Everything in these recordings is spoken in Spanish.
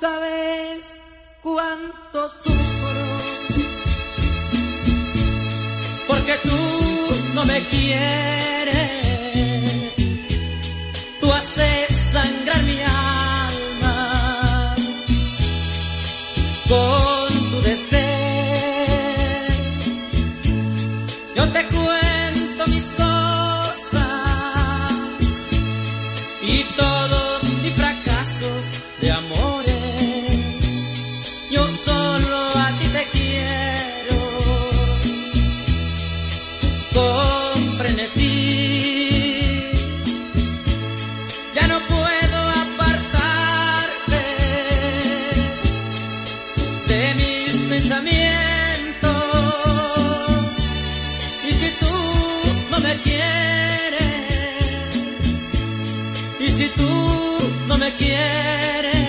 sabes cuánto sufro, porque tú no me quieres, tú haces sangrar mi alma con tu deseo. Yo te cuento mis cosas y todos mis fracasos de amores. Yo solo a ti te quiero con frenesí. Ya no puedo apartarte de mis pensamientos. Y si tú no me quieres, y si tú no me quieres,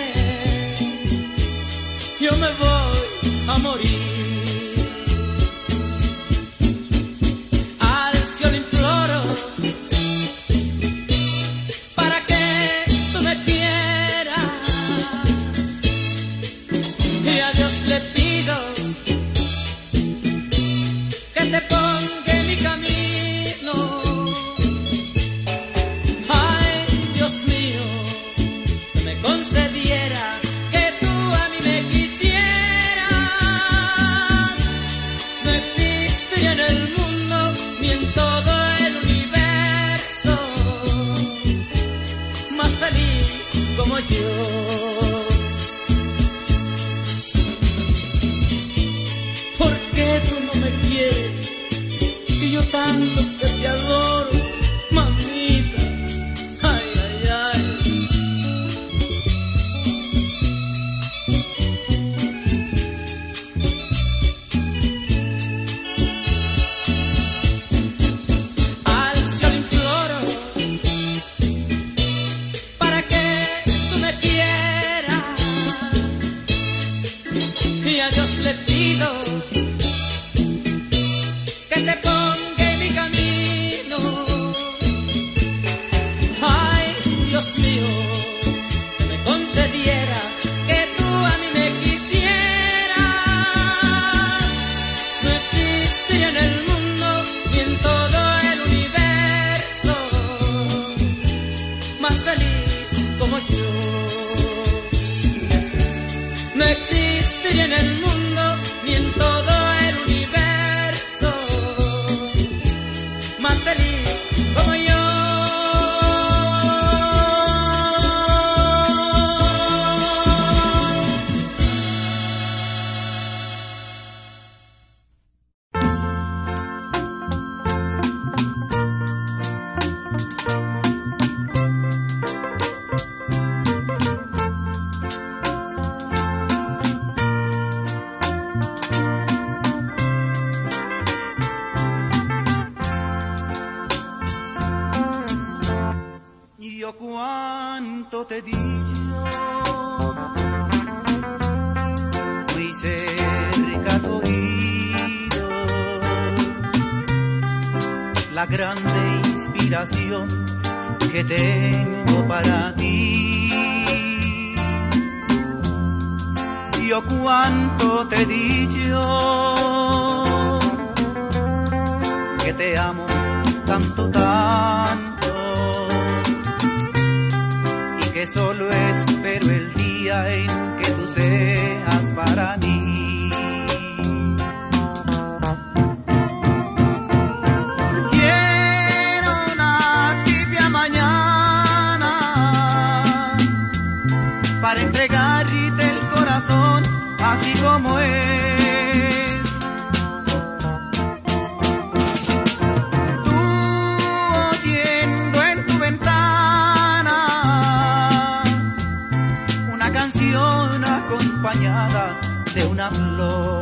yo me voy a morir. Al cielo imploro para que tú me quieras, y a Dios le pido que te ponga en mi camino. ¿Por qué tú no me quieres si yo tanto que te adoro, mamita? Ay, ay, ay. Al cielo imploro para que tú me quieras, y a Dios le pido que te ponga en mi camino. Ay, Dios mío, que me concediera que tú a mí me quisieras. No existiría en el mundo ni en todo el universo más feliz como yo. No existiría en el mundo ni en todo el universo más feliz como yo. Cuánto te he dicho, muy cerca a tu oído, la grande inspiración que tengo para ti. Yo cuánto te he dicho, que te amo tanto, tanto, que solo espero el día en que tú seas para mí. Quiero una tibia mañana para entregarte el corazón así como es. Tú oyendo en tu ventana acompañada de una flor.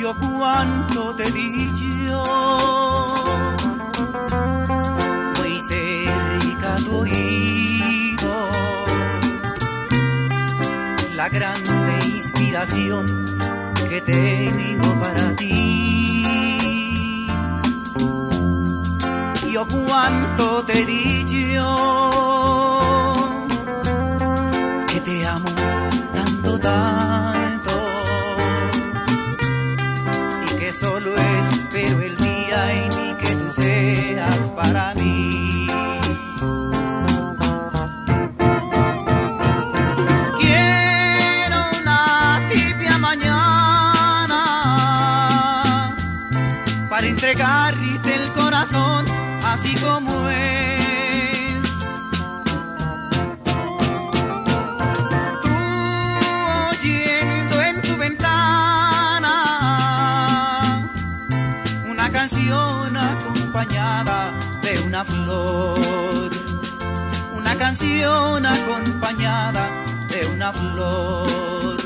Yo cuánto te he dicho, canción que tengo para ti. Yo cuánto te he dicho que te amo tanto, tanto, y que solo espero el día en que tú seas para mí. Para entregarte el corazón así como es. Tú oyendo en tu ventana una canción acompañada de una flor. Una canción acompañada de una flor.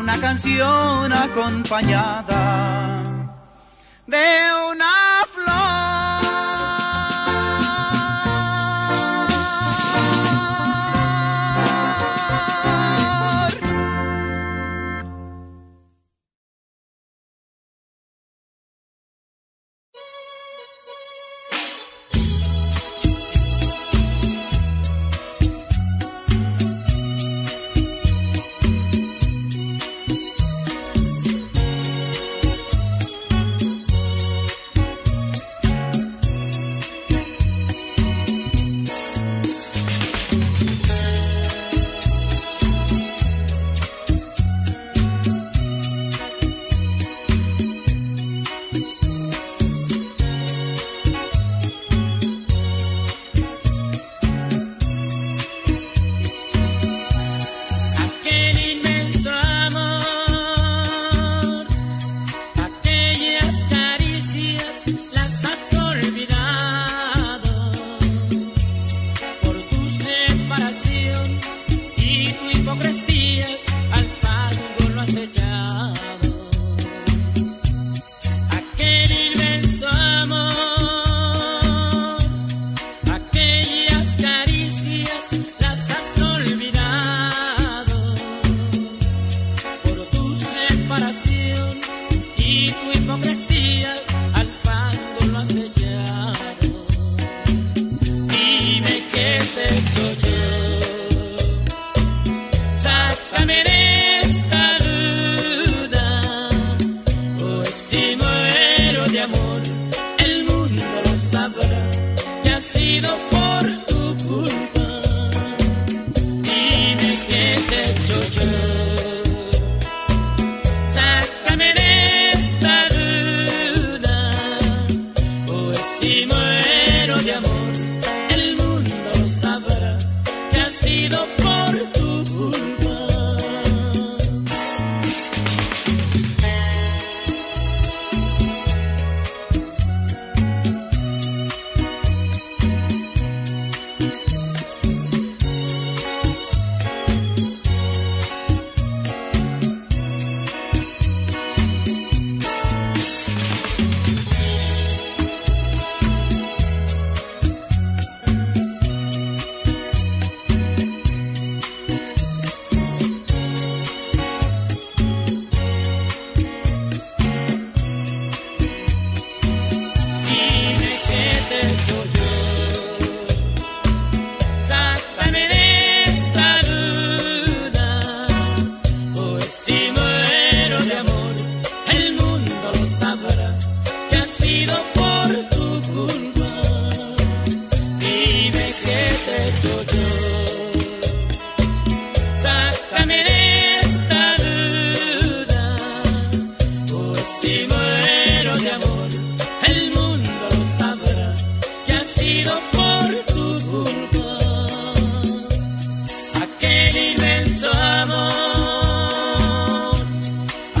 Una canción acompañada de una flor.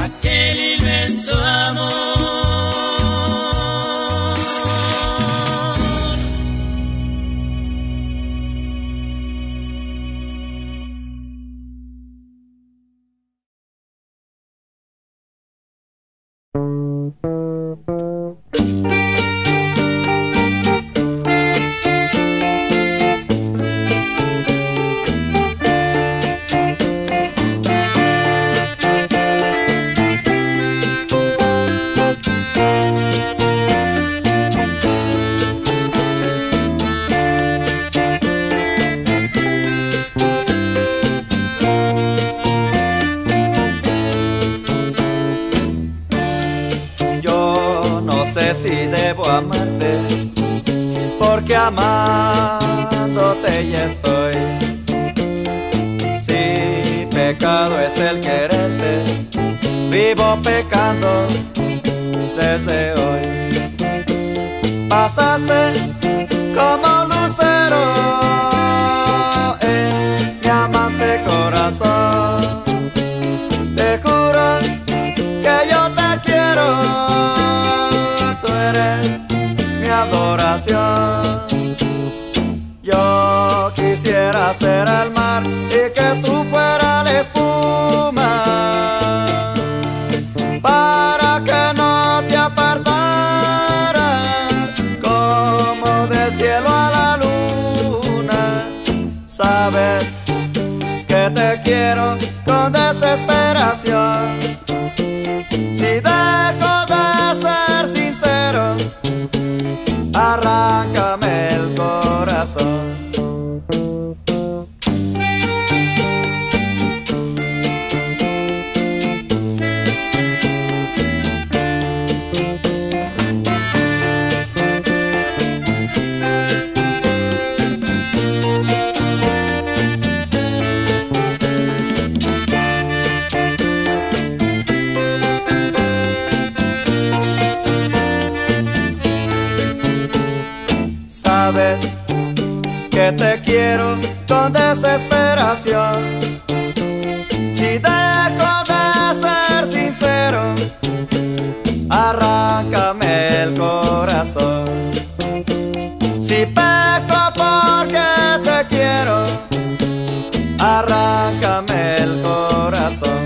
Aquel inmenso amor. amarte, porque amándote ya estoy. Si pecado es el quererte, vivo pecando desde hoy. Pasaste como lucero en mi amante corazón. Te juro que yo te quiero, tú eres mi adoración. Yo quisiera ser el mar y que tú fueras la espuma, para que no te apartaras como del cielo a la luna. Sabes que te quiero con desesperación. Si dejo de ser sincero, arráncame el corazón. Sabes que te quiero con desesperación. Si dejo de ser sincero, arráncame el corazón. Si peco porque te quiero, arráncame el corazón.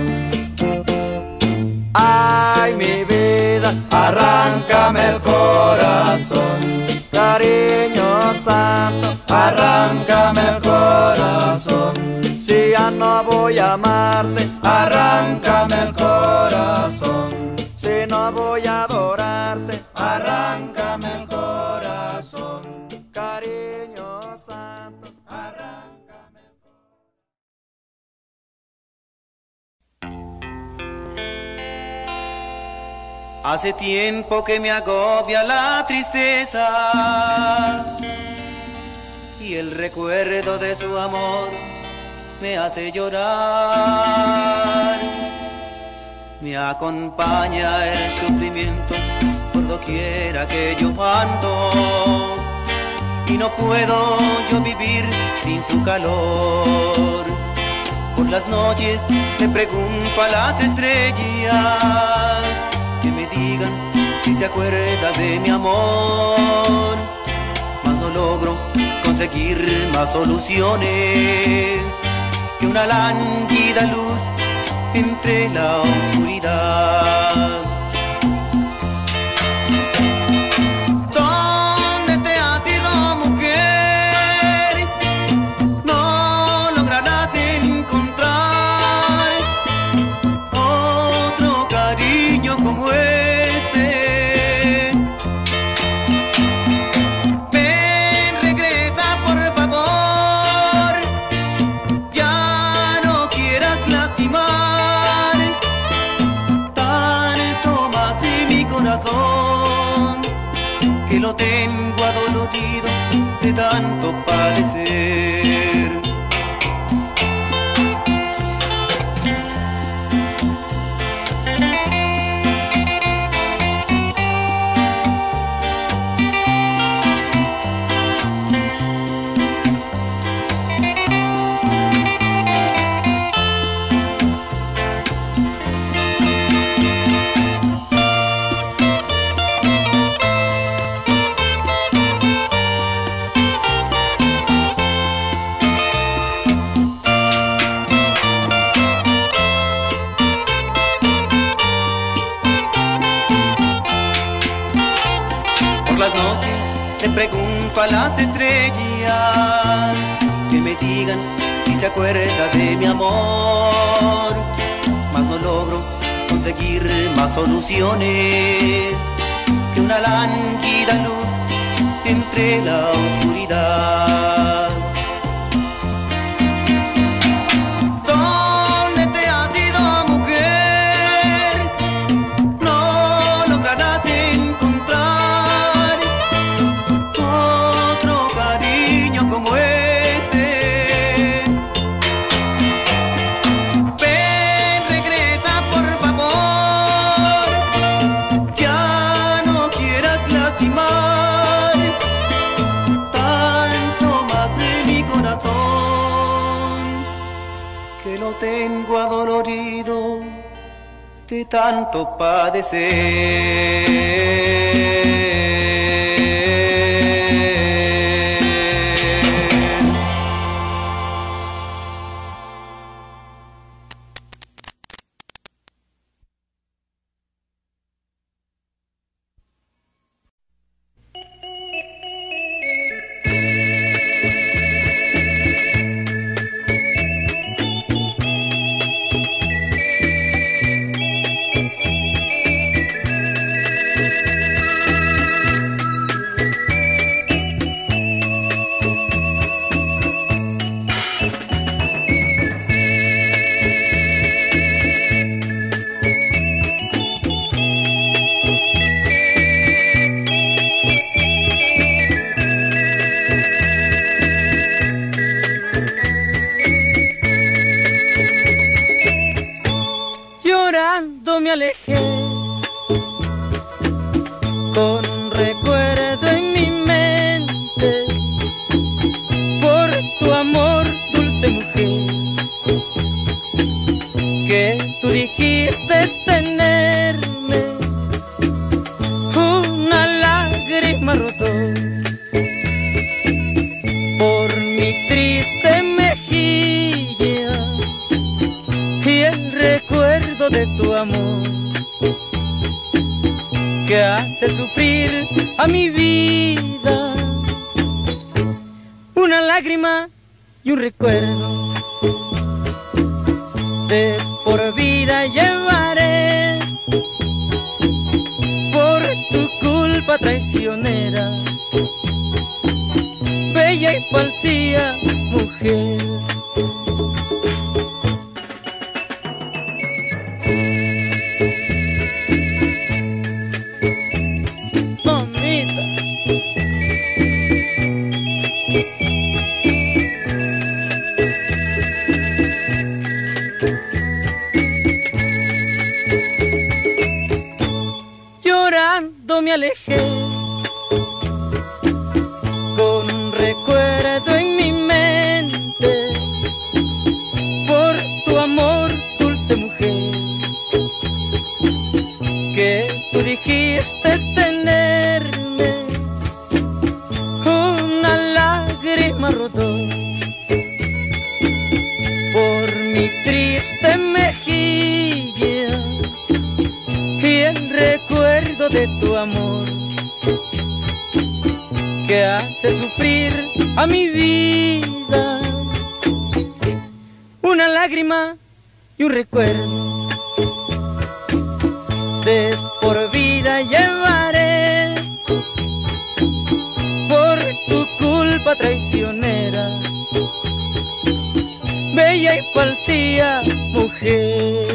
Ay, mi vida, arráncame el corazón. Cariño santo, arráncame el corazón. Si ya no voy a amarte, arráncame el corazón. Si no voy a adorarte, arráncame el corazón. Cariño santo, arráncame el corazón. Hace tiempo que me agobia la tristeza, y el recuerdo de su amor me hace llorar. Me acompaña el sufrimiento por doquiera que yo ando, y no puedo yo vivir sin su calor. Por las noches le pregunto a las estrellas que me digan si se acuerda de mi amor. Mas no logro conseguir más soluciones que una lánguida luz entre la oscuridad. ¿Dónde te has ido, mujer? No lograrás encontrar otro cariño como este. Ven, regresa por favor, ya no quieras lastimar que lo tengo adolorido de tanto padecer. Las noches le pregunto a las estrellas que me digan si se acuerda de mi amor. Mas no logro conseguir más soluciones que una lánguida luz entre la oscuridad. de tanto padecer. Me alejé con un recuerdo en mi mente, por tu amor, dulce mujer, que tú dijiste tenerme. Una lágrima rodó por mi triste mejilla y el recuerdo de tu amor que hace sufrir a mi vida. Una lágrima y un recuerdo de por vida llevaré, por tu culpa traicionera, bella y falsa mujer. Me alejé con un recuerdo en mi mente, por tu amor, dulce mujer, que tú dijiste tenerme. Una lágrima rodó por mi triste mejilla y el recuerdo de tu amor que hace sufrir a mi vida. Una lágrima y un recuerdo de por vida llevaré, por tu culpa traicionera, bella y falsa mujer.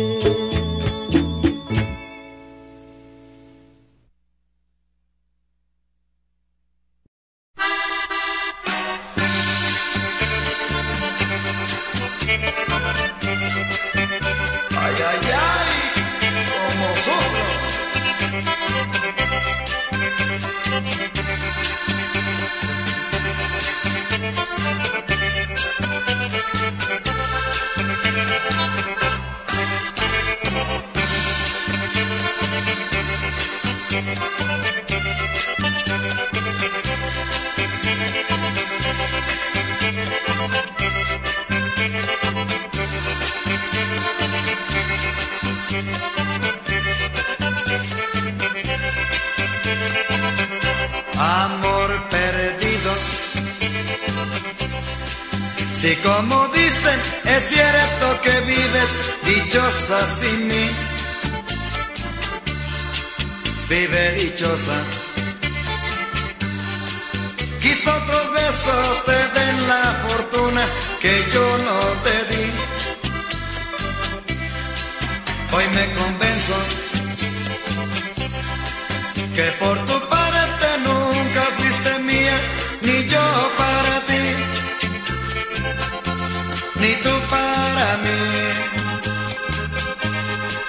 Si como dicen es cierto que vives dichosa sin mí, vive dichosa. Quizá otros besos te den la fortuna que yo no te di. Hoy me convenzo que por tu parte nunca fuiste mía, ni yo para ti, ni tú para mí,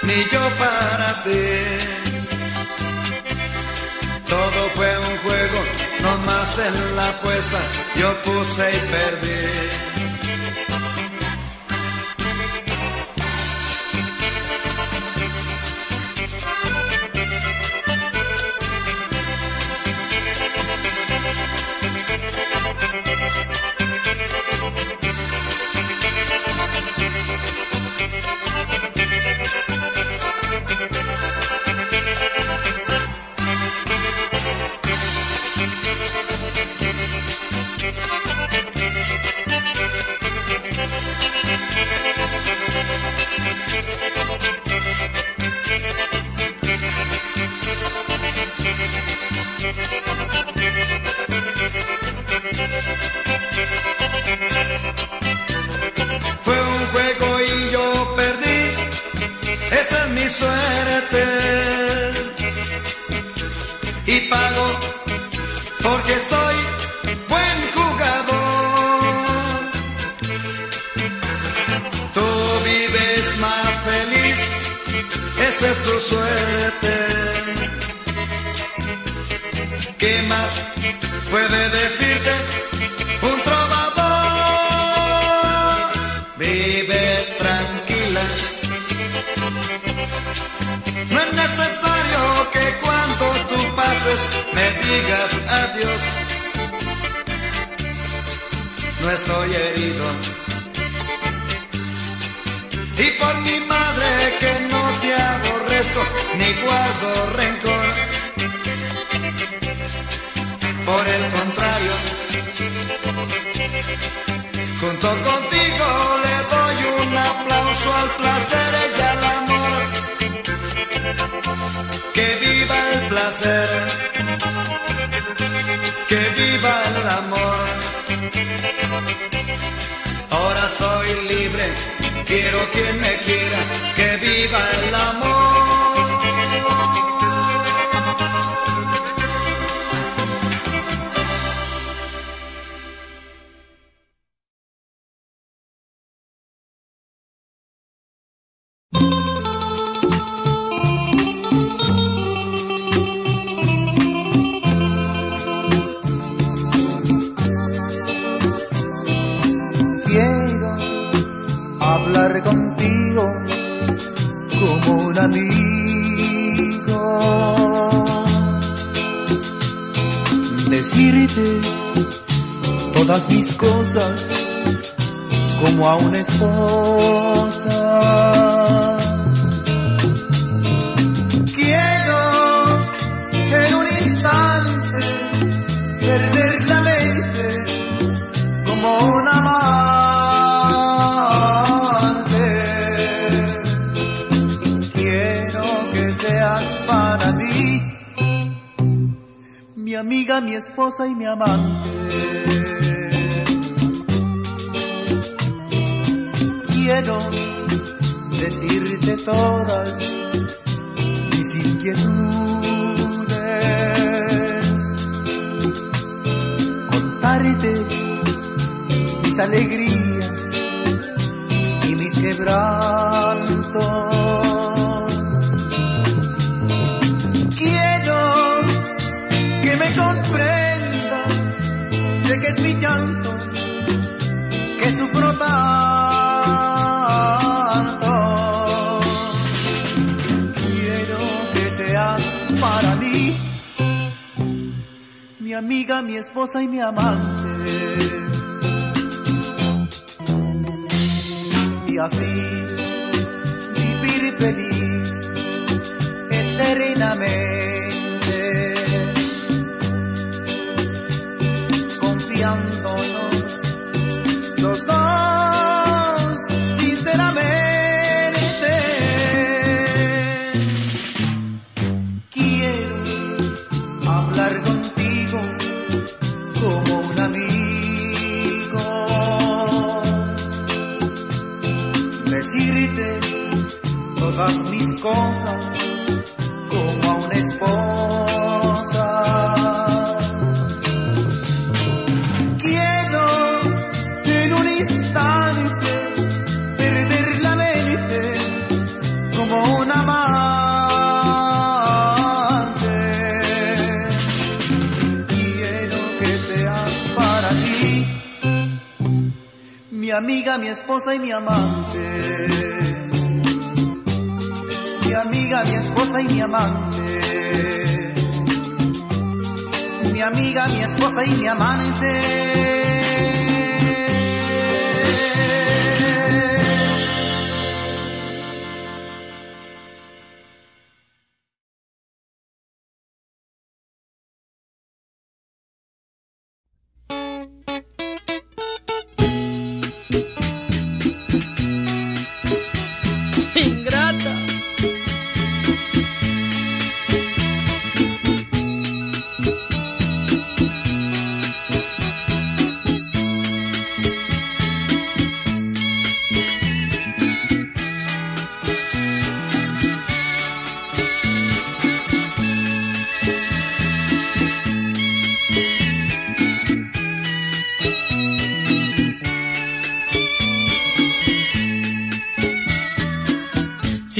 ni yo para ti. Todo fue un juego, no más en la apuesta yo puse y perdí. porque soy buen jugador. Tú vives más feliz, esa es tu suerte. ¿Qué más puede decirte un trovador? Vive tranquila, no es necesario que cuando tú pases me digas adiós. No estoy herido, y por mi madre que no te aborrezco ni guardo rencor. Por el contrario, junto contigo le doy un aplauso al placer y al amor. Que viva el placer, que viva el amor. Ahora soy libre, quiero quien me quiera, que viva el amor. Hablar contigo como un amigo, decirte todas mis cosas como a una esposa. Quiero en un instante perder la mente como una amante. Mi amiga, mi esposa y mi amante. Quiero decirte todas mis inquietudes, contarte mis alegrías y mis quebrantos. Sé que es mi llanto, que sufro tanto. Quiero que seas para mí mi amiga, mi esposa y mi amante. Y así vivir feliz eternamente. Los dos, sinceramente. Quiero hablar contigo como un amigo, decirte todas mis cosas como a una esposa. Mi amiga, mi esposa y mi amante. Mi amiga, mi esposa y mi amante. Mi amiga, mi esposa y mi amante.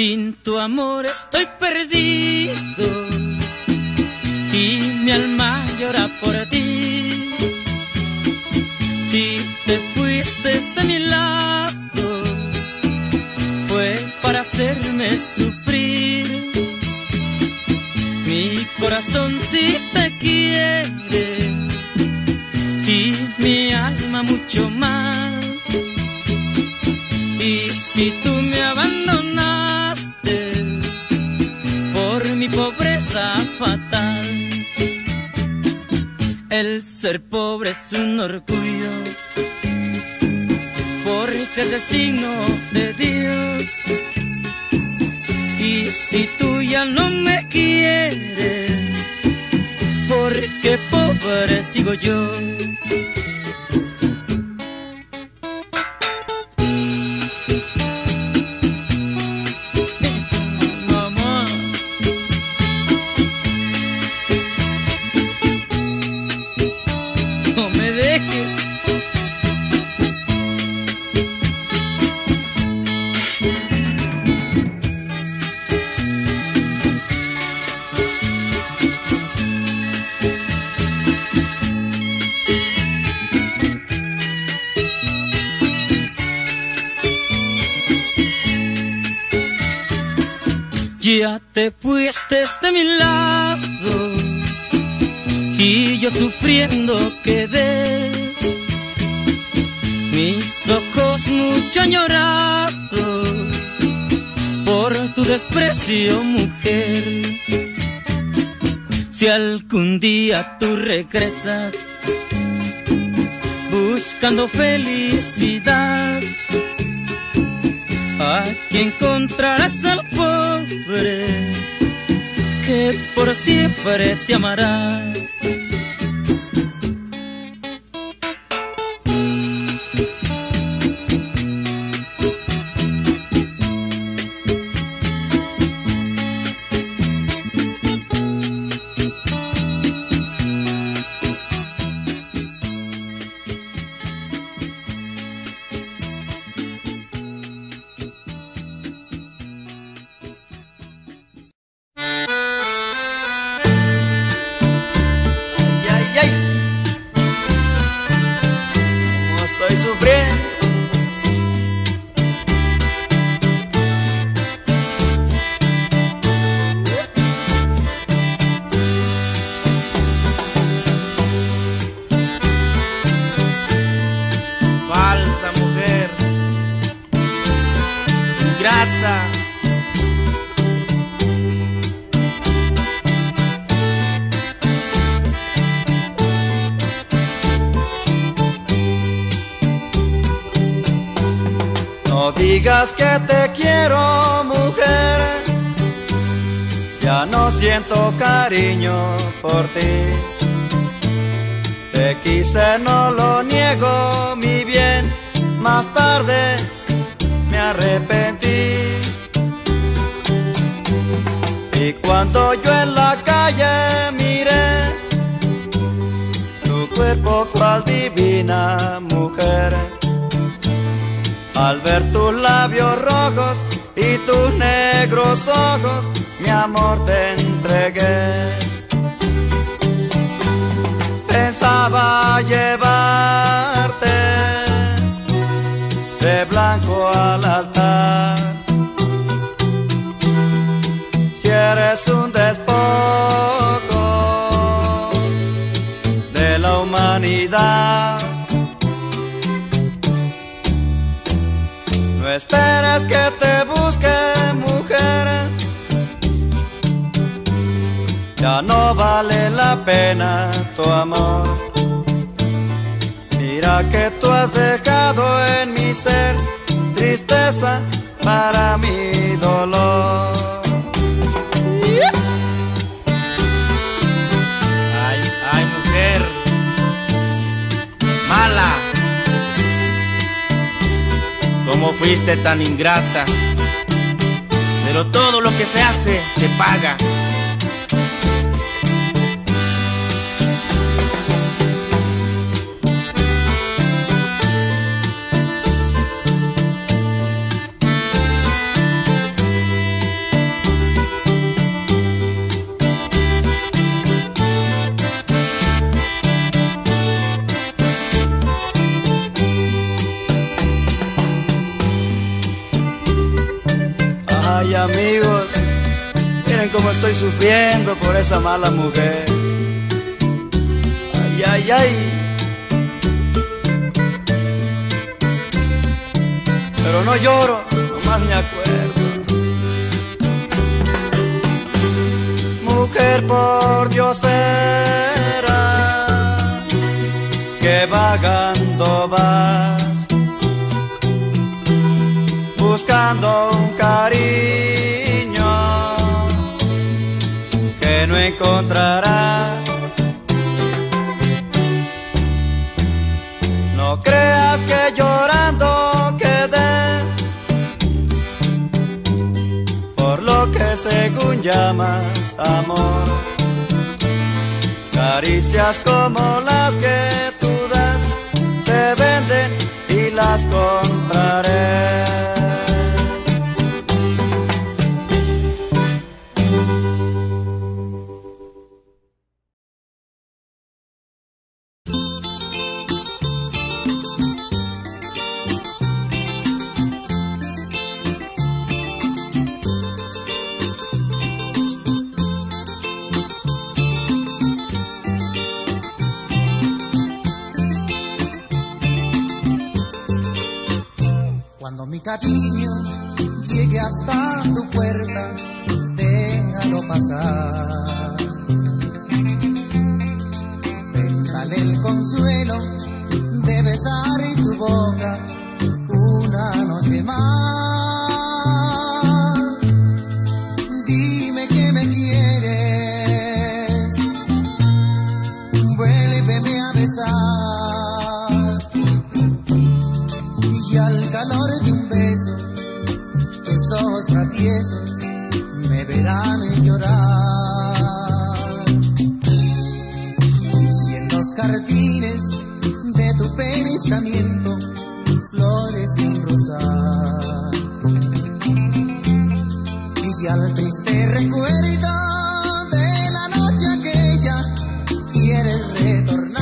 Sin tu amor estoy perdido y mi alma llora por ti. Si te fuiste de mi lado fue para hacerme sufrir. Mi corazón sí te quiere y mi alma mucho más. Y si tú me abandonaste por mi pobreza fatal, el ser pobre es un orgullo, porque es el signo de Dios. Y si tú ya no me quieres, porque pobre sigo yo. Ya te fuiste de mi lado y yo sufriendo quedé. Mis ojos mucho han llorado por tu desprecio, mujer. Si algún día tú regresas buscando felicidad, aquí encontrarás al pobre que por siempre te amará. No digas que te quiero, mujer, ya no siento cariño por ti. Te quise, no lo niego, mi bien, más tarde me arrepentí. Y cuando yo en la calle miré tu cuerpo cual divina mujer, al ver tus labios rojos y tus negros ojos, mi amor te entregué. Pensaba llevarte de blanco al altar. Si eres un despojo de la humanidad, no esperes que te busque, mujer, ya no vale la pena tu amor. Mira que tú has dejado en mi ser tristeza para mi dolor. Como fuiste tan ingrata, pero todo lo que se hace se paga. y amigos, miren cómo estoy sufriendo por esa mala mujer. Ay, ay, ay. Pero no lloro, nomás me acuerdo. Mujer por diosera, que vagando vas, buscando un cariño que no encontrarás. No creas que llorando quedé por lo que según llamas amor. Caricias como las que tú das se venden y las compraré. Cariño, llegue hasta tu puerta, déjalo pasar. Véntale el consuelo de besar tu boca una noche más. Dime que me quieres, vuélveme a besar. Y al calor de un beso, esos traviesos me verán llorar. Y si en los jardines de tu pensamiento flores sin rosar, y si al triste recuerdo de la noche aquella quieres retornar.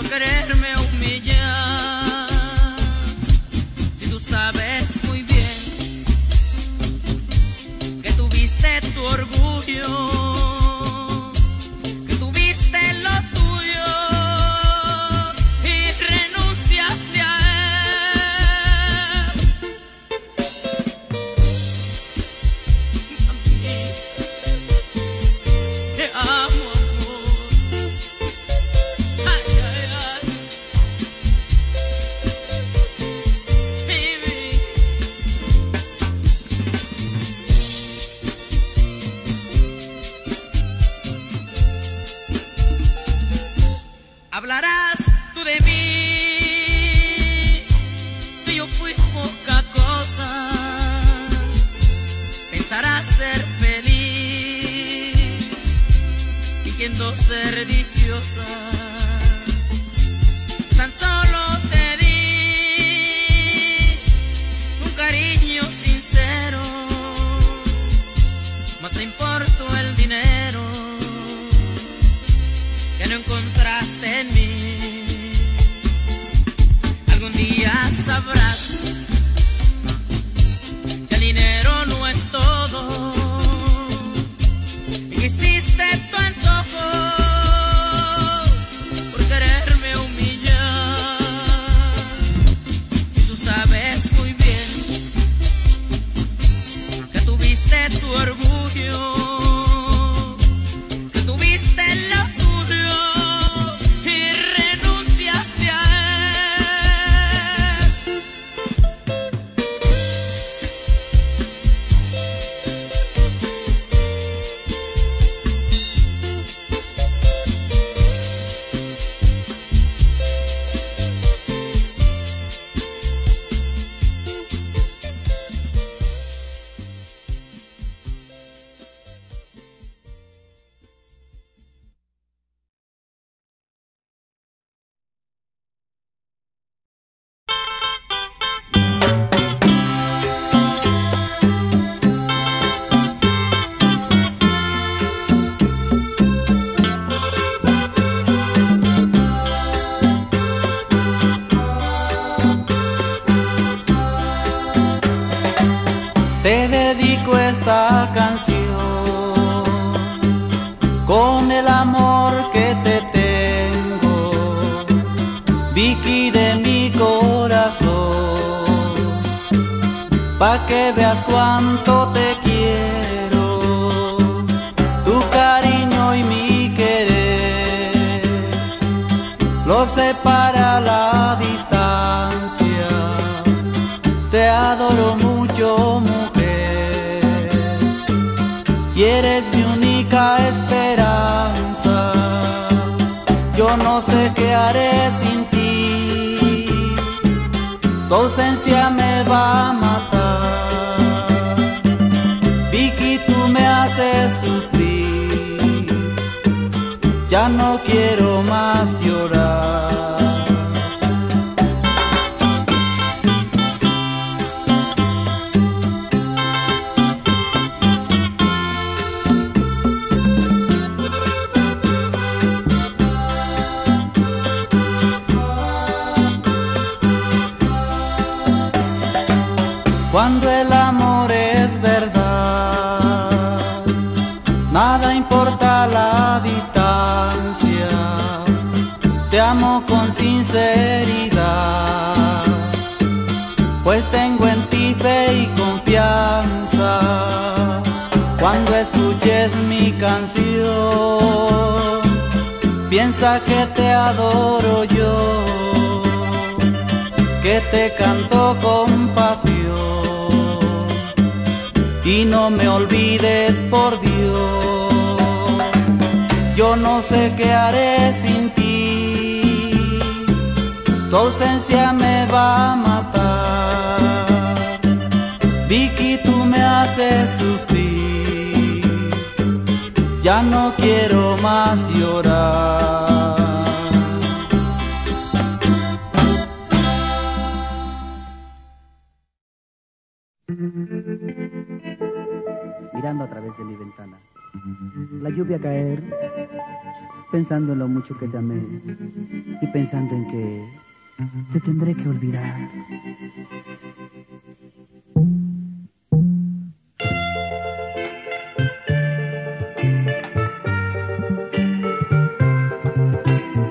por quererme humillar. Si tú sabes muy bien que tuviste tu orgullo, que tuviste lo tuyo y renunciaste a él. Te amo. Hablarás tú de mí, que yo fui poca cosa. Pensarás ser feliz, fingiendo ser dichosa. Tan solo te di un cariño sincero, más te importó el dinero que no encontraste en mí. Algún día sabrás que el dinero no es todo, y que hiciste tu antojo por quererme humillar. Si tú sabes muy bien que tuviste tu orgullo, que tuviste lo con el amor que te tengo, Vicky de mi corazón, pa' que veas cuánto te quiero, tu cariño y mi querer, lo separa la distancia, te adoro mucho mujer, y eres mi única esperanza, yo no sé qué haré sin ti, tu ausencia me va a matar, Vicky tú me haces sufrir, ya no quiero más llorar. Cuando el amor es verdad, nada importa la distancia, te amo con sinceridad, pues tengo en ti fe y confianza. Cuando escuches mi canción, piensa que te adoro yo, que te canto con pasión, y no me olvides por Dios, yo no sé qué haré sin ti, tu ausencia me va a matar, Vicky tú me haces sufrir, ya no quiero más llorar. Mirando a través de mi ventana, la lluvia caer, pensando en lo mucho que te amé y pensando en que te tendré que olvidar.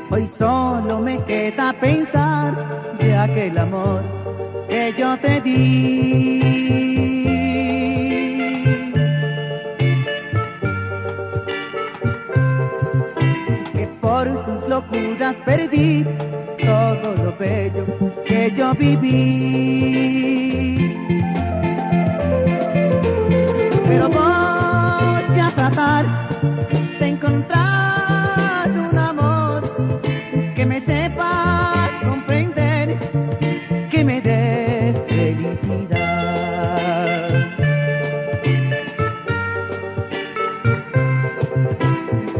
Hoy solo me queda pensar de aquel amor que yo te di. Locuras perdí todo lo bello que yo viví, pero voy a tratar de encontrar un amor que me sepa comprender, que me dé felicidad.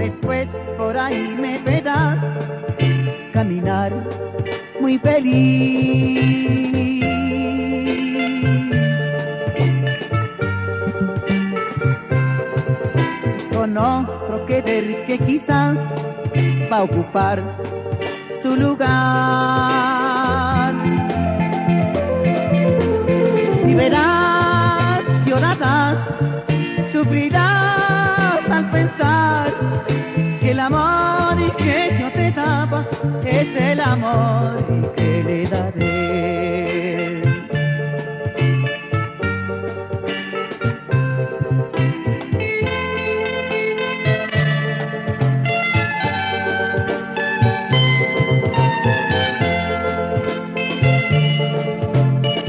Después por ahí me verás caminar muy feliz. Con otro querer que quizás va a ocupar tu lugar. Y verás, llorarás, sufrirás al pensar que el amor que yo te daba es el amor que le daré.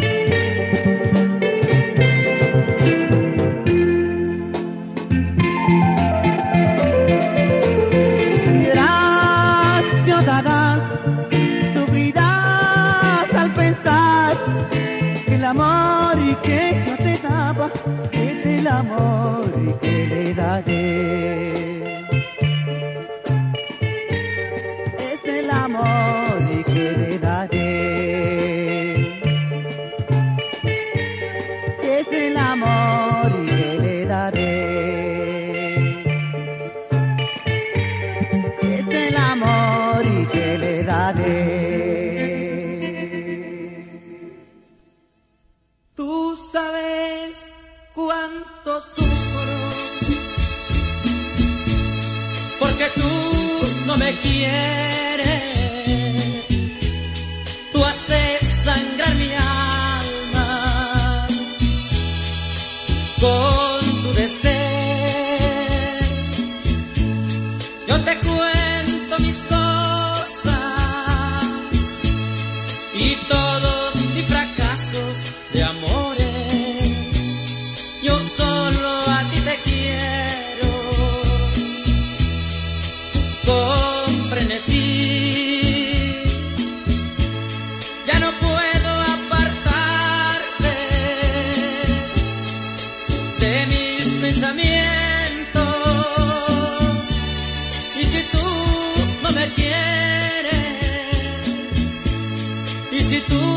Es el amor que le daré, es el amor que le daré, es el amor que le daré, es el amor que le daré. Tú sabes cuánto sufro, porque tú no me quieres, tú haces sangrar mi alma con tu deseo. Yo te cuento mis cosas y todos mis fracasos de amor. Si tú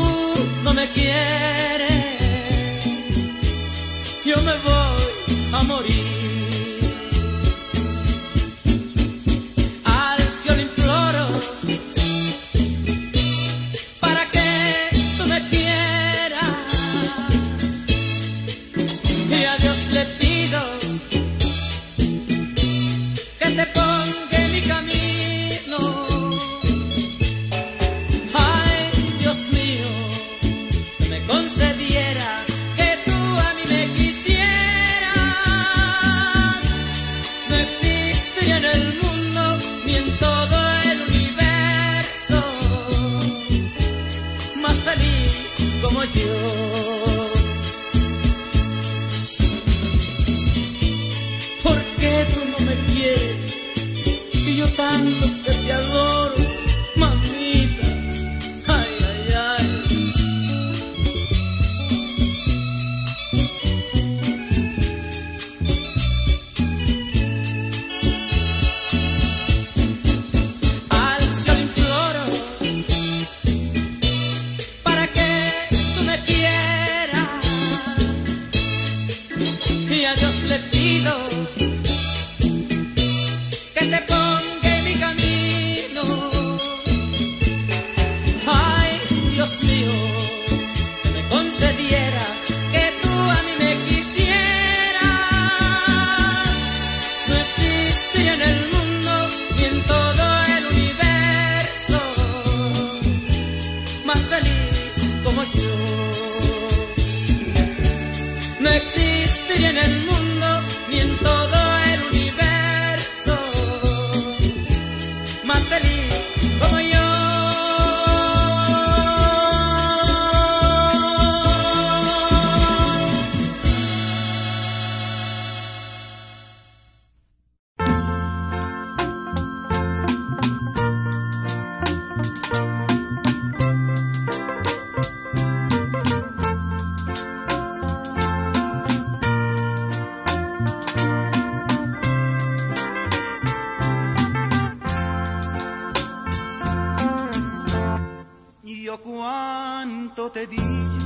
no me quieres, yo me voy a morir. Al cielo imploro para que tú me quieras, y a Dios le pido que te ponga en mi camino. Y a Dios le pido que te ponga en mi camino. No existiría en el mundo ni en todo el universo más feliz como yo. Cuánto te he dicho,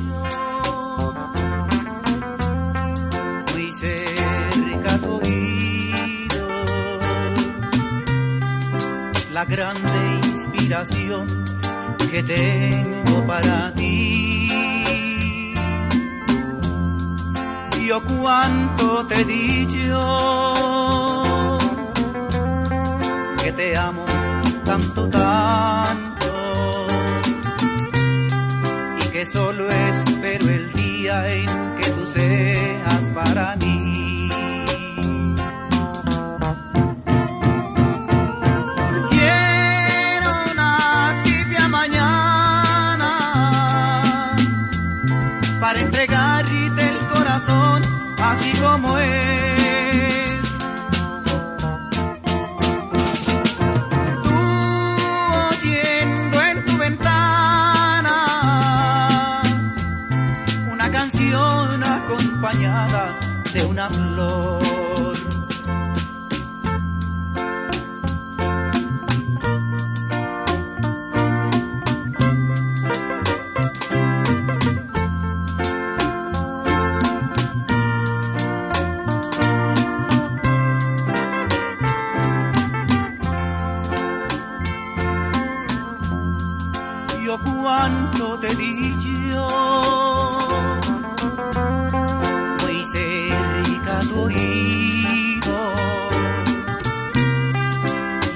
muy cerca a tu oído, la grande inspiración que tengo para ti. Yo cuánto te he dicho, que te amo tanto, tanto, que solo espero el día en que tú seas para mí. Quiero una tibia mañana para entregarte el corazón así como es. Acompañada de una flor. Yo cuánto te he dicho, cerca a tu oído,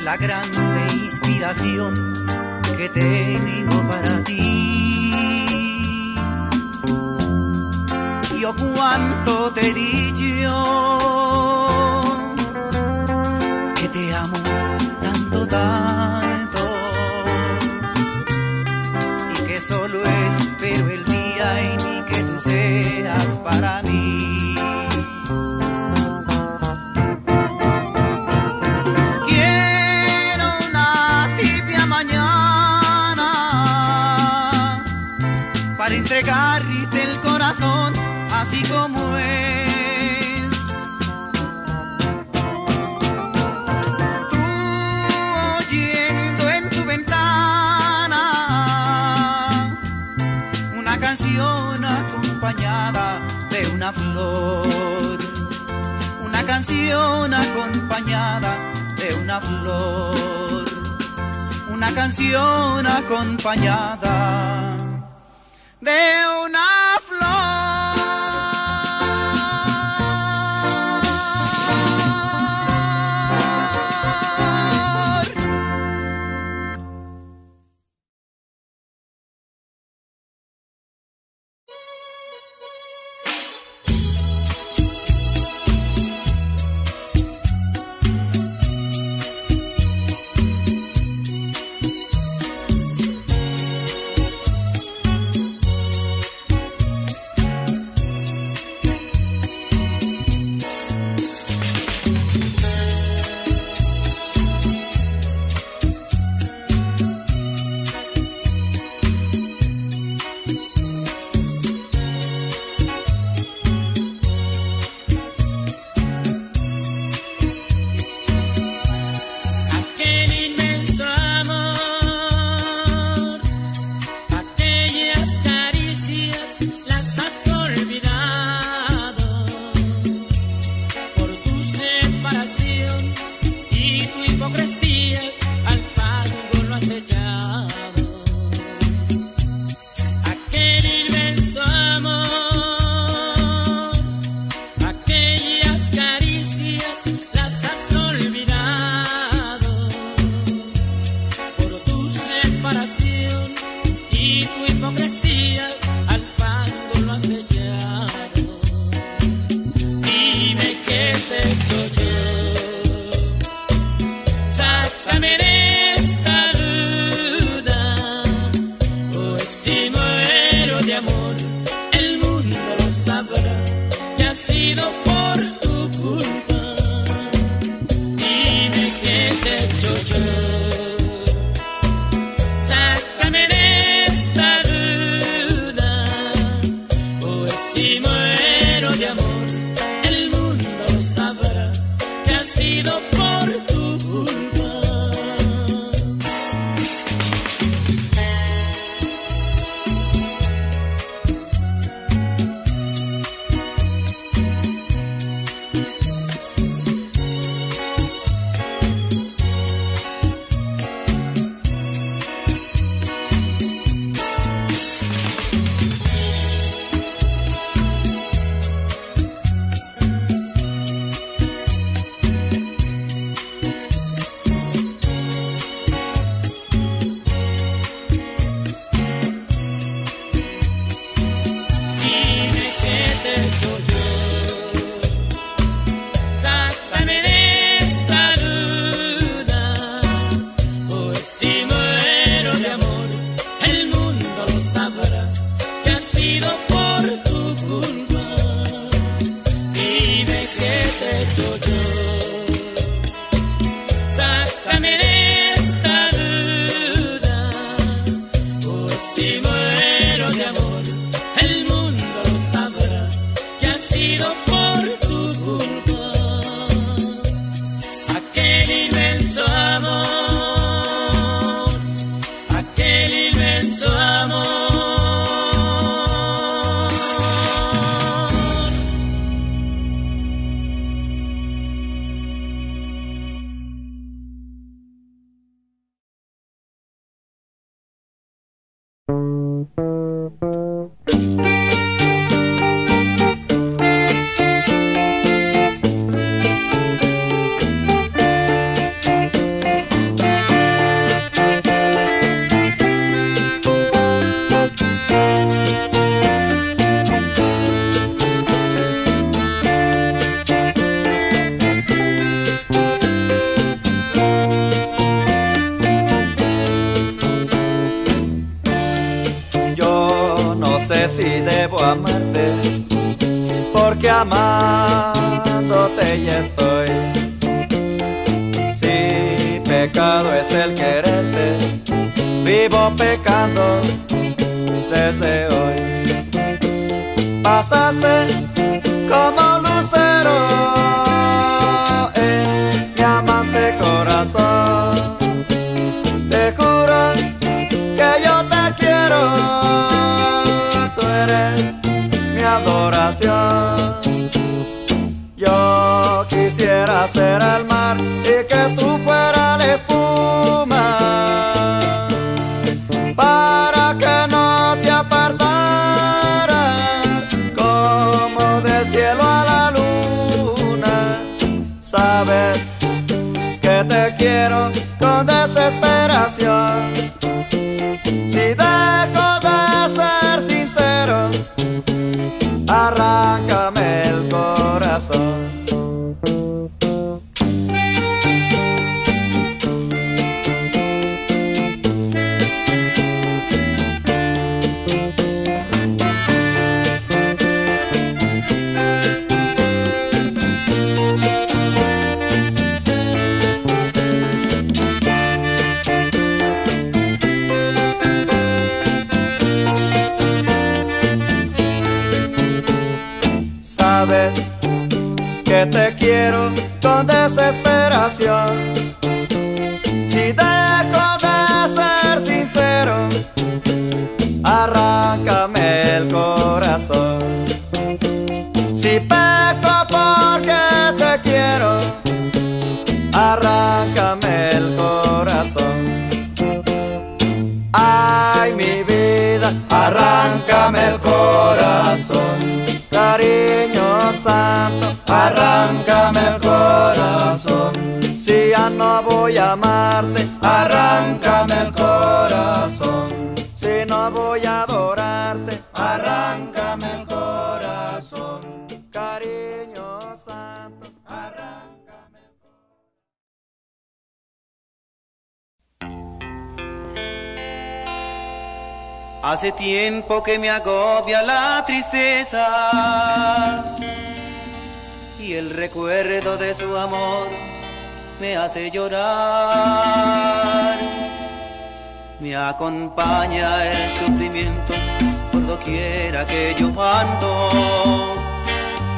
la grande inspiración que tengo para ti. Yo cuánto te he dicho, que te amo tanto, tanto, y que solo espero el día en que tú seas para mí. Entregarte el corazón así como es. Tú oyendo en tu ventana una canción acompañada de una flor, una canción acompañada de una flor, una canción acompañada de una flor. Si muero de amor, el mundo sabrá que ha sido por tu culpa. Hace tiempo que me agobia la tristeza y el recuerdo de su amor me hace llorar. Me acompaña el sufrimiento por cuando quiera que yo ando,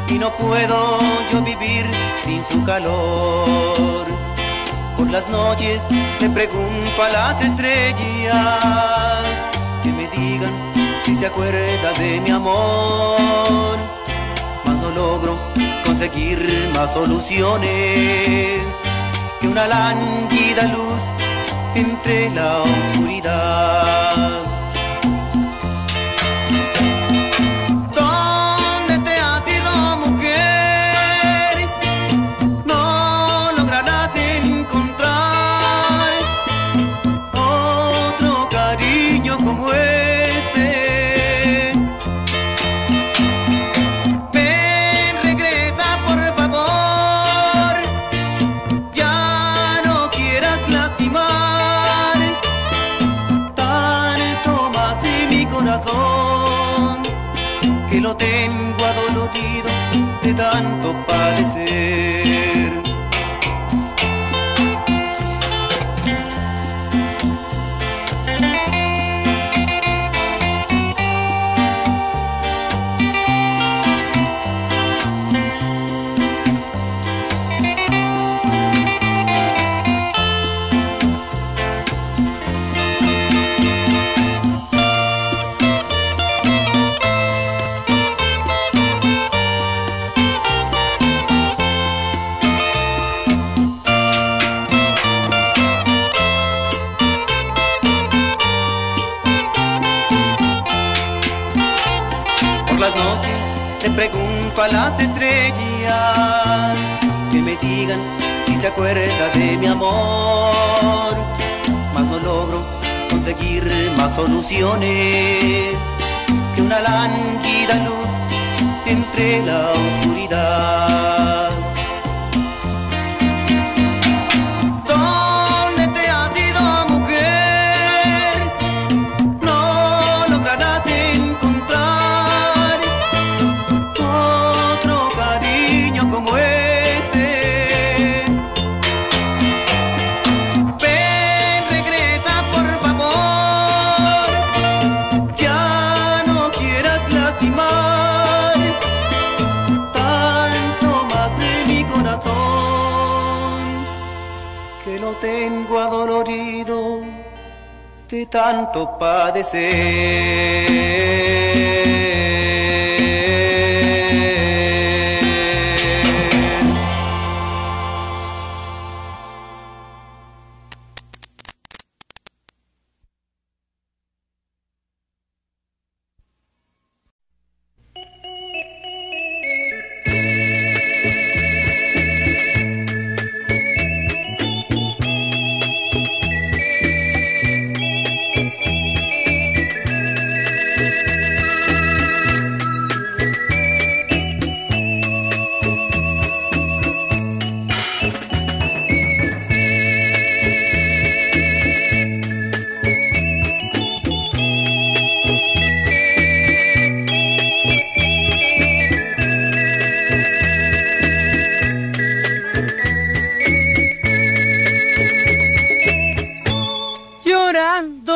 y no puedo yo vivir sin su calor. Por las noches le pregunto a las estrellas que me digan si se acuerda de mi amor, mas no logro conseguir más soluciones que una lánguida luz entre la oscuridad. Que lo tengo adolorido de tanto padecer. Por las noches le pregunto a las estrellas que me digan si se acuerda de mi amor, mas no logro conseguir más soluciones que una lánguida luz entre la oscuridad. Que lo tengo adolorido de tanto padecer.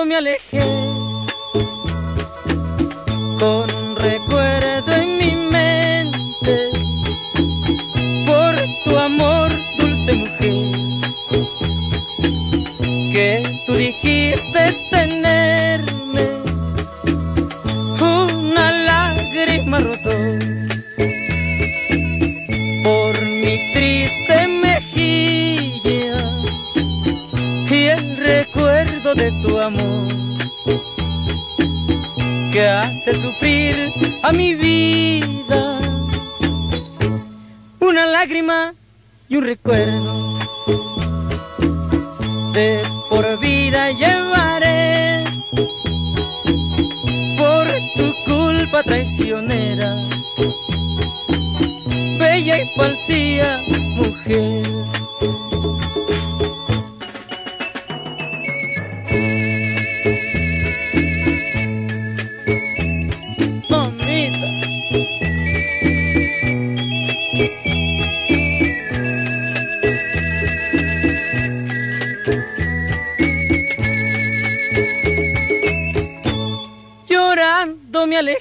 Me alejé con un recuerdo en mi mente, por tu amor, dulce mujer, que tú dijiste tenerme. Una lágrima rodó por mi triste mejilla y el recuerdo de tu amor que hace sufrir a mi vida. Una lágrima y un recuerdo de por vida llevaré, por tu culpa traicionera, bella y falsa mujer. Me alejé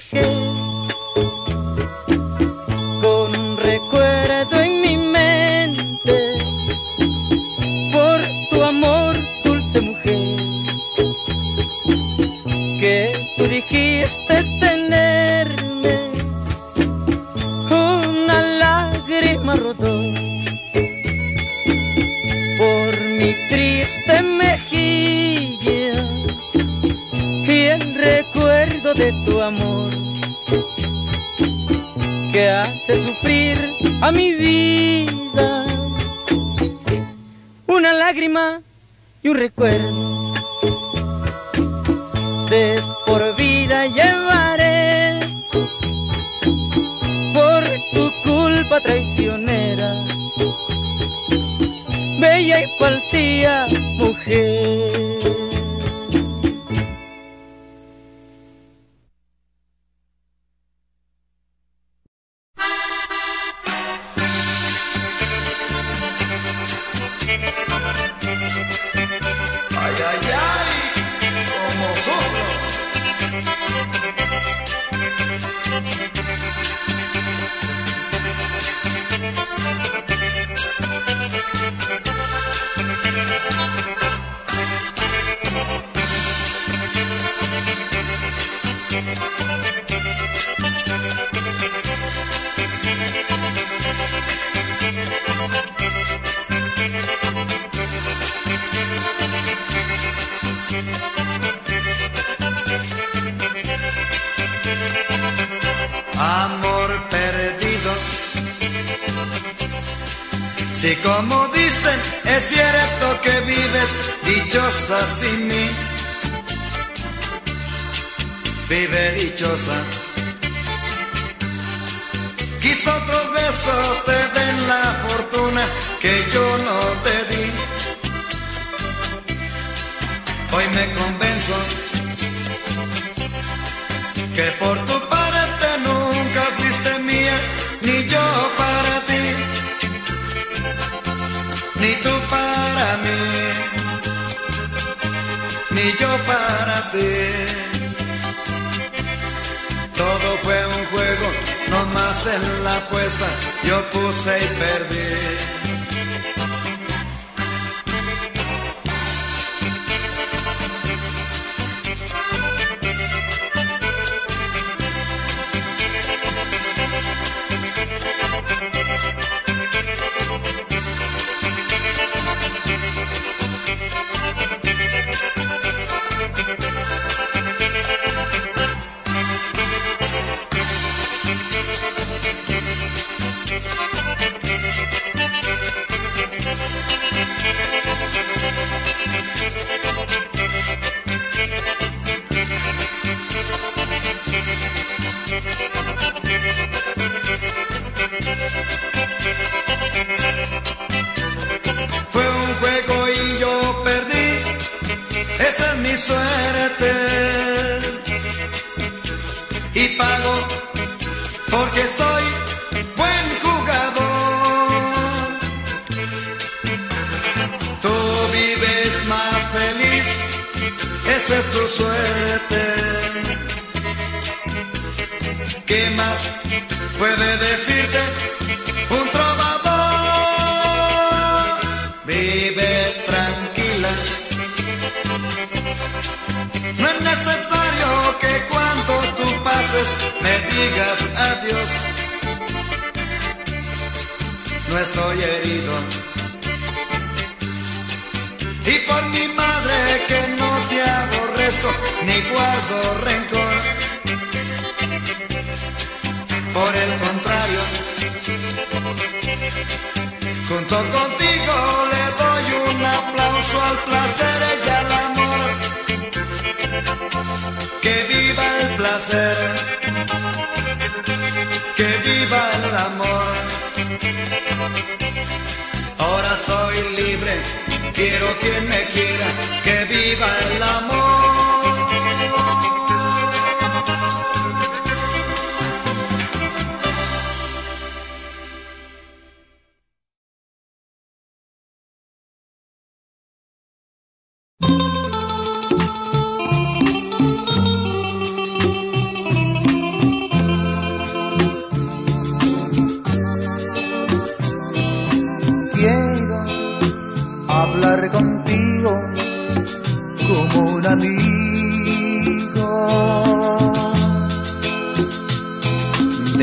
que hace sufrir a mi vida. Una lágrima y un recuerdo de por vida llevaré por tu culpa traicionera, bella y falsía mujer. Si como dicen es cierto que vives dichosa sin mí, vive dichosa. Quizá otros besos te den la fortuna que yo no te di. Hoy me convenzo que por tu parte nunca fuiste mía, ni yo para ti, ni tú para mí, ni yo para ti. Todo fue un juego, no más en la apuesta yo puse y perdí. Esa es tu suerte. ¿Qué más puede decirte un trovador? Vive tranquila. No es necesario que cuando tú pases me digas adiós. No estoy herido. Y por mi madre que no te aborrezco, ni guardo rencor. Por el contrario, junto contigo le doy un aplauso al placer y al amor. Que viva el placer, que viva el amor. Ahora soy libre, quiero quien me quiera, que viva el amor.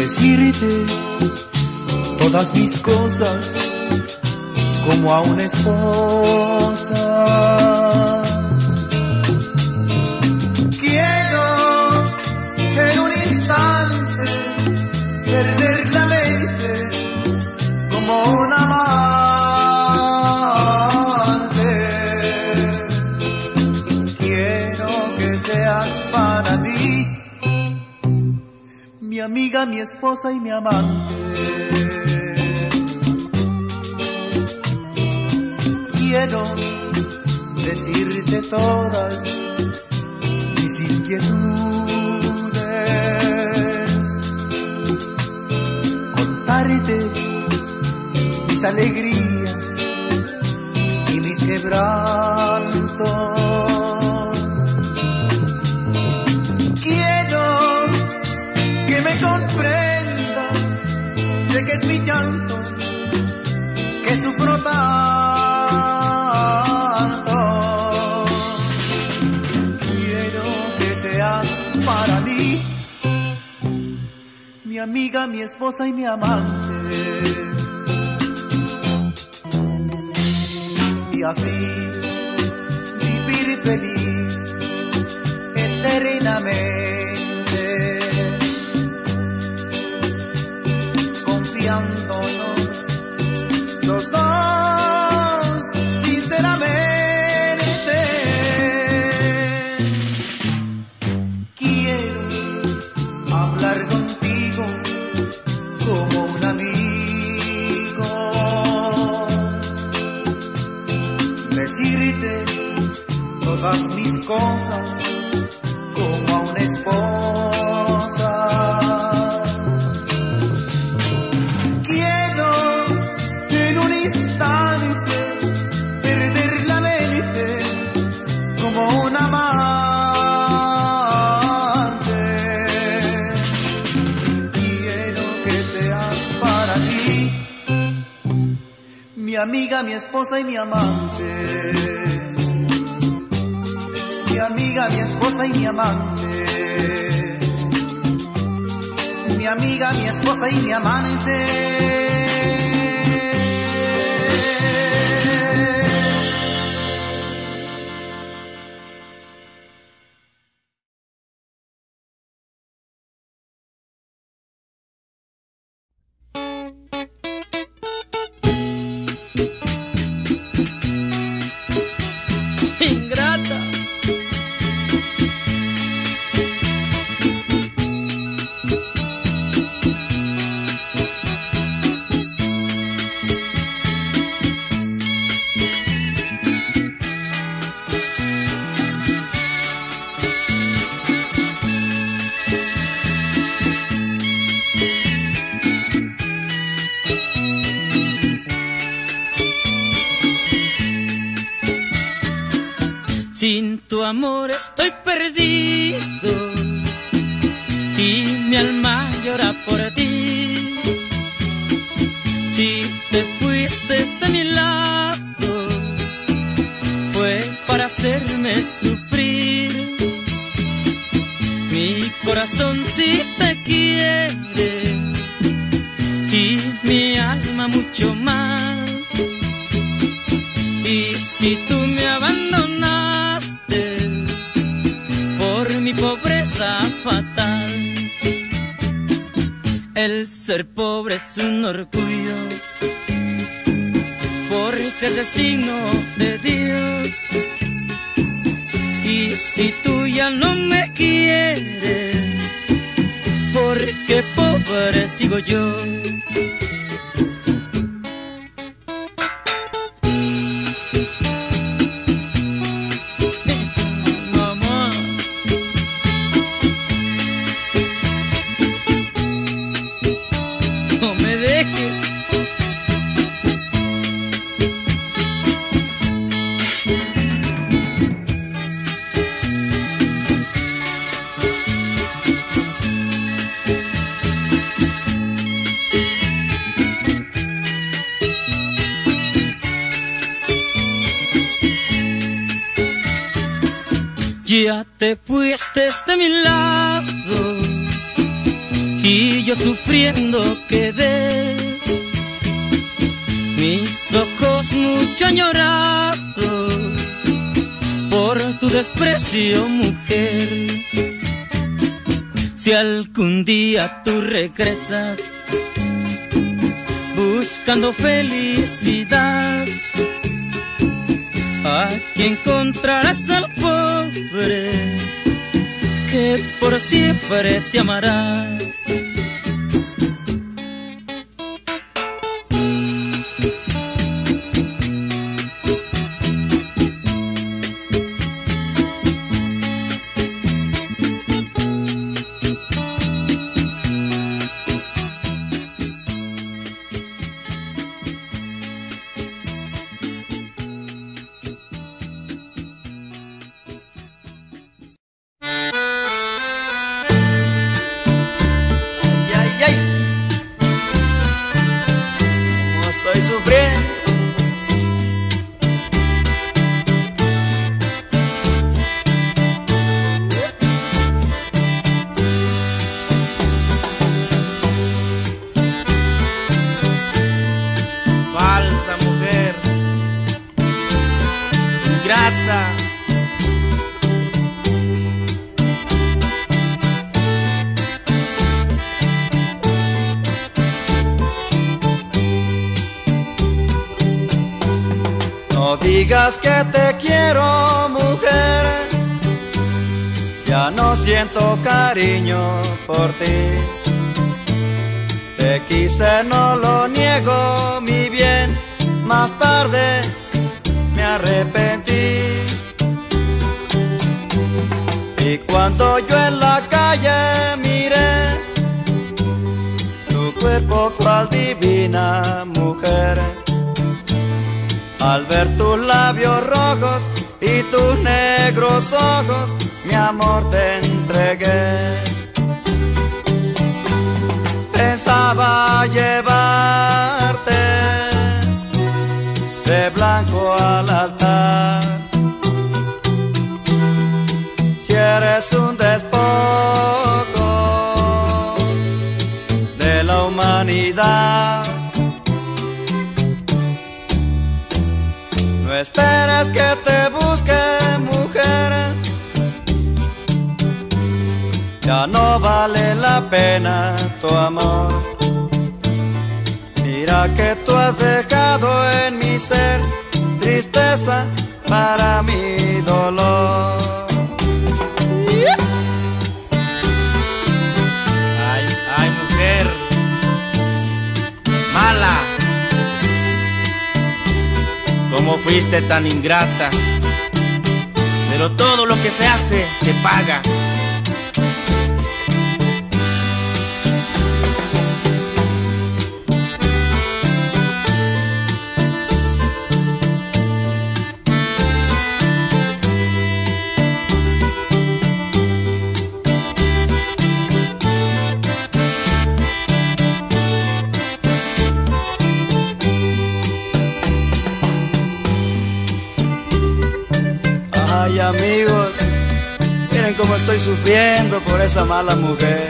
Decirte todas mis cosas como a una esposa. Quiero en un instante perder. amiga, mi esposa y mi amante. Quiero decirte todas mis inquietudes, contarte mis alegrías y mis quebrantos. Quiero que me comprendas, sé que es mi llanto, que sufro tanto. Para mí, mi amiga, mi esposa y mi amante. Y así vivir feliz eternamente, confiándonos los dos sinceramente. Decirte todas mis cosas como a una esposa. Quiero en un instante perder la mente como un amante. Quiero que seas para mí mi amiga, mi esposa y mi amante. Mi amiga, mi esposa y mi amante. Mi amiga, mi esposa y mi amante. Sin tu amor estoy perdido y mi alma llora por ti. Si te fuiste de mi lado fue para hacerme sufrir. Mi corazón sí te quiere y mi alma mucho más. Y si tú me abandonas mi pobreza fatal, el ser pobre es un orgullo, porque es el signo de Dios. Y si tú ya no me quieres, porque pobre sigo yo. Ya te fuiste de mi lado y yo sufriendo quedé. Mis ojos mucho han llorado por tu desprecio, mujer. Si algún día tú regresas buscando felicidad, aquí encontrarás al pobre que por siempre te amará. No digas que te quiero, mujer. Ya no siento cariño por ti. Te quise, no lo niego, mi bien. Más tarde me arrepentí. Y cuando yo en la calle miré tu cuerpo cual divina mujer, al ver tus labios rojos y tus negros ojos, mi amor, te entregué. Pensaba llevarte de blanco al altar. Si eres un despojo de la humanidad, no esperes que te busque, mujer. Ya no vale la pena tu amor. Mira que tú has dejado en mi ser tristeza para mi dolor. Ay, ay, mujer mala, ¿cómo fuiste tan ingrata? Pero todo lo que se hace, se paga. Ay, amigos, miren cómo estoy sufriendo por esa mala mujer.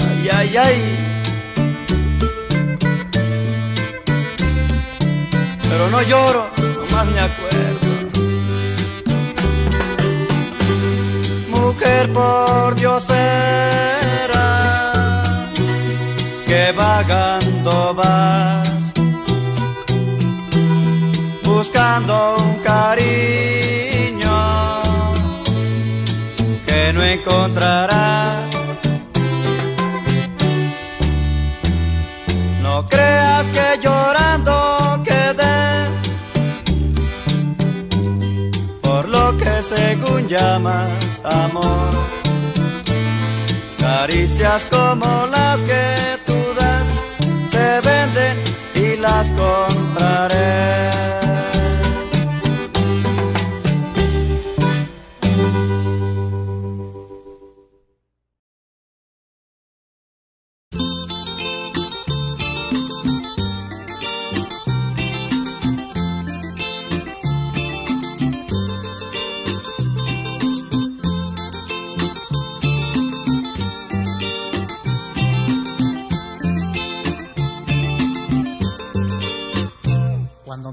Ay, ay, ay. Pero no lloro, nomás me acuerdo. Mujer por diosera, que vagando vas, buscando un cariño que no encontrarás. No creas que llorando quedé por lo que según llamas amor. Caricias como las que tú das se venden y las compraré.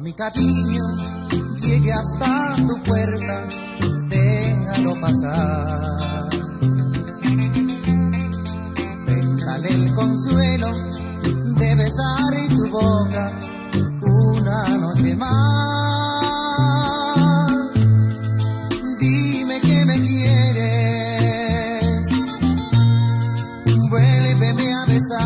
Mi cariño llegue hasta tu puerta, déjalo pasar. Préndale el consuelo de besar tu boca una noche más. Dime que me quieres, vuélveme a besar.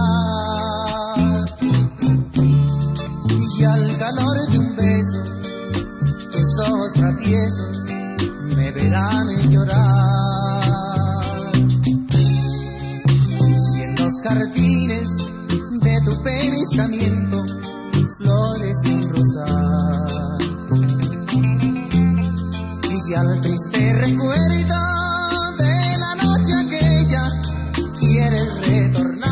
Y al calor de un beso, esos traviesos me verán llorar. Y si en los jardines de tu pensamiento flores sin rosar, y si al triste recuerdo de la noche aquella quieres retornar.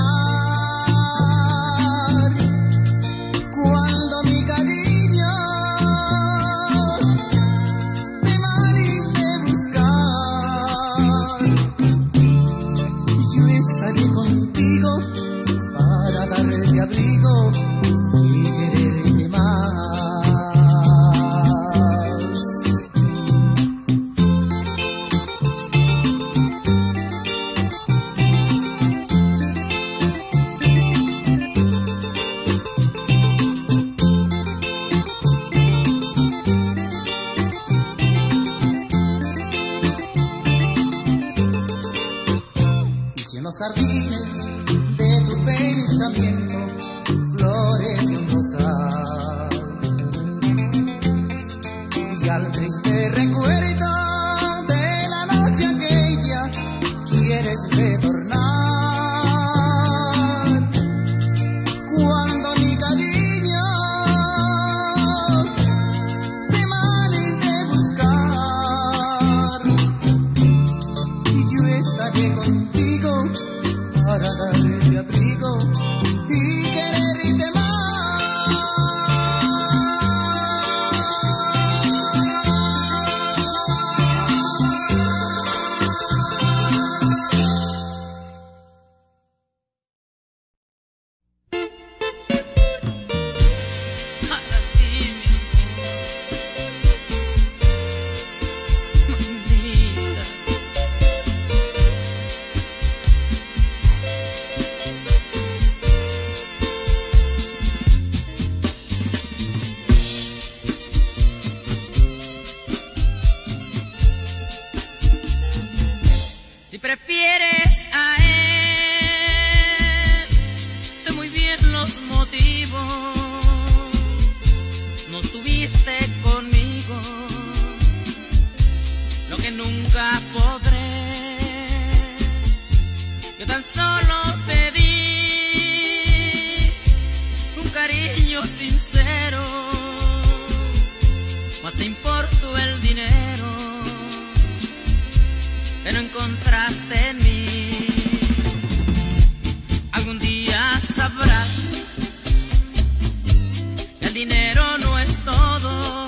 dinero no es todo.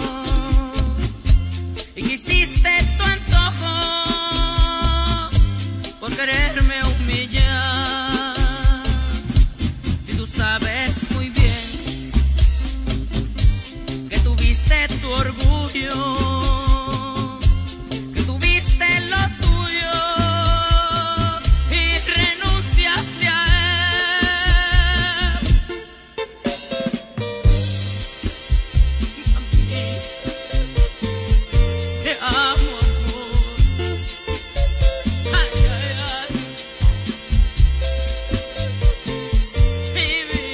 Y quisiste tu antojo por quererme humillar. Si tú sabes muy bien que tuviste tu orgullo, que tuviste lo tuyo y renunciaste a él. Te amo, amor. Ay, ay, ay. Baby.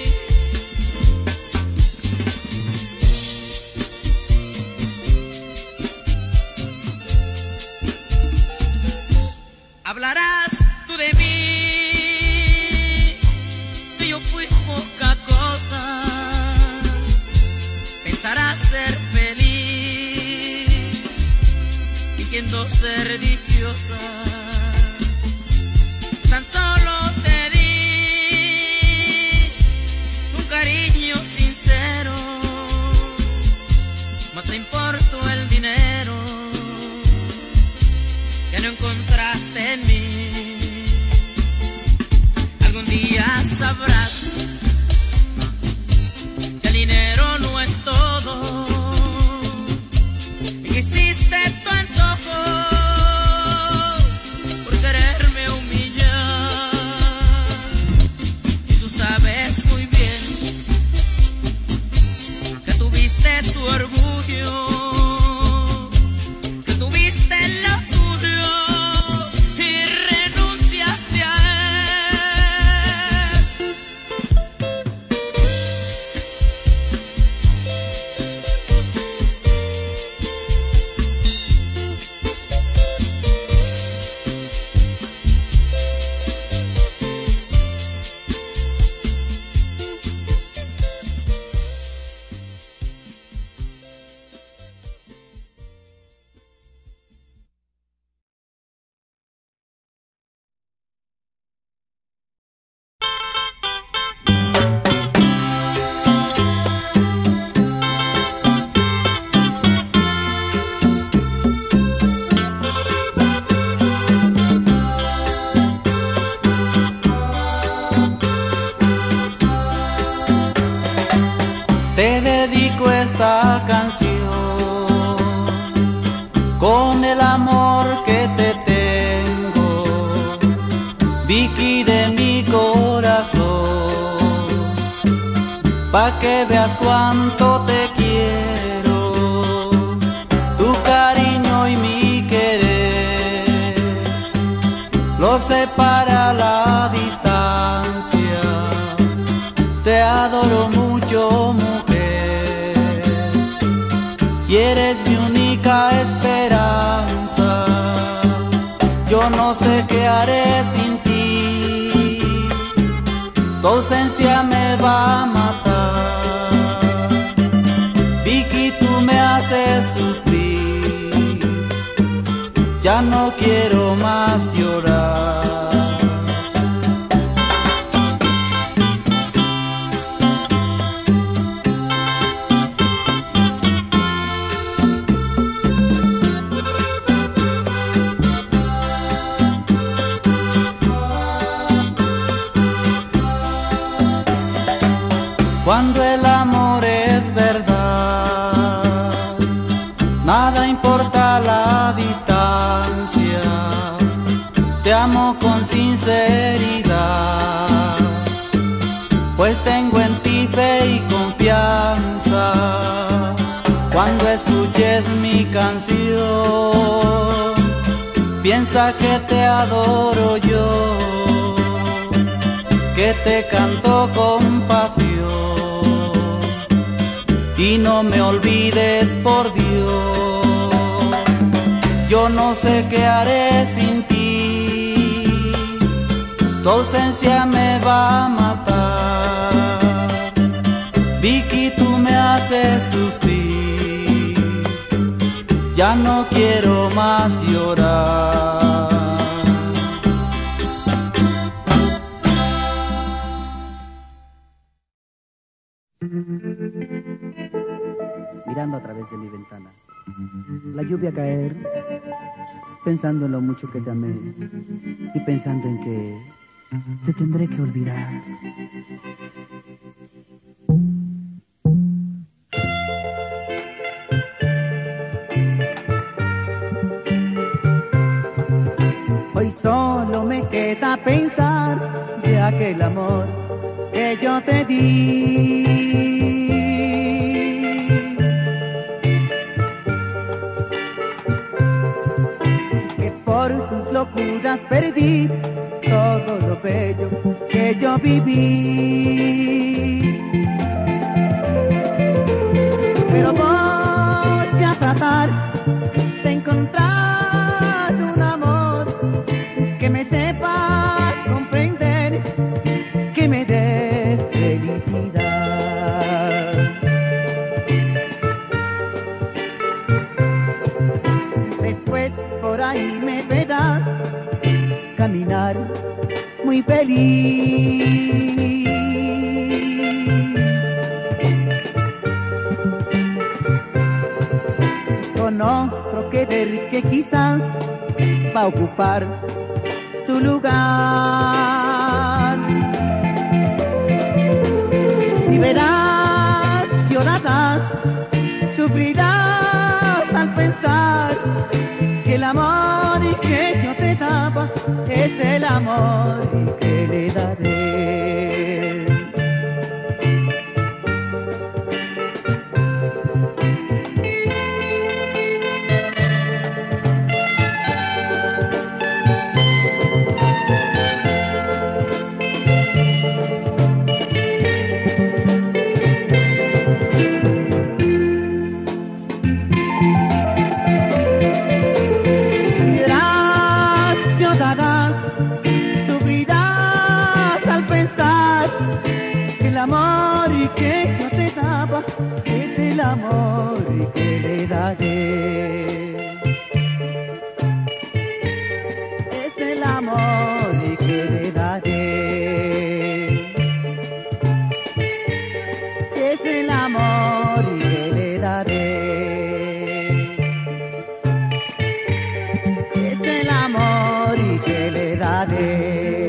Hablarás tú de mí, que yo fui poca cosa. Pensarás ser feliz, fingiendo ser dichosa. Tan solo te di un cariño sincero, más te importó el dinero que no encontraste en mí. Algún día sabrás que el dinero no es todo. Y que hiciste tu antojo por quererme humillar. Si tú sabes muy bien que tuviste tu orgullo, que tuviste lo tuyo y renunciaste a él. Te dedico esta canción con el amor que te tengo, Vicky de mi corazón, pa' que veas cuánto te quiero, tu cariño y mi querer, lo separa la distancia, te adoro mucho, mujer. Y eres mi única esperanza, yo no sé qué haré sin ti, tu ausencia me va a matar. Vicky, tú me haces sufrir, ya no quiero más llorar. Cuando el amor es verdad, nada importa la distancia, te amo con sinceridad, pues tengo en ti fe y confianza. Cuando escuches mi canción, piensa que te adoro yo, que te canto con pasión, y no me olvides, por Dios. Yo no sé qué haré sin ti, tu ausencia me va a matar. Vicky, tú me haces sufrir, ya no quiero más llorar. mirando a través de mi ventana. La lluvia caer, pensando en lo mucho que te amé y pensando en que te tendré que olvidar. Hoy solo me queda pensar de aquel amor que yo te di. Locuras perdí todo lo bello que yo viví, pero voy a tratar de encontrar un amor que me sepa comprender, que me dé felicidad. Después por ahí me verás caminar muy feliz. Con otro querer que quizás va a ocupar tu lugar. Y verás, llorarás, sufrirás al pensar que el amor que yo te daba es el amor que le daré. Es el amor que le daré, es el amor que le daré, es el amor que le daré, es el amor que le daré.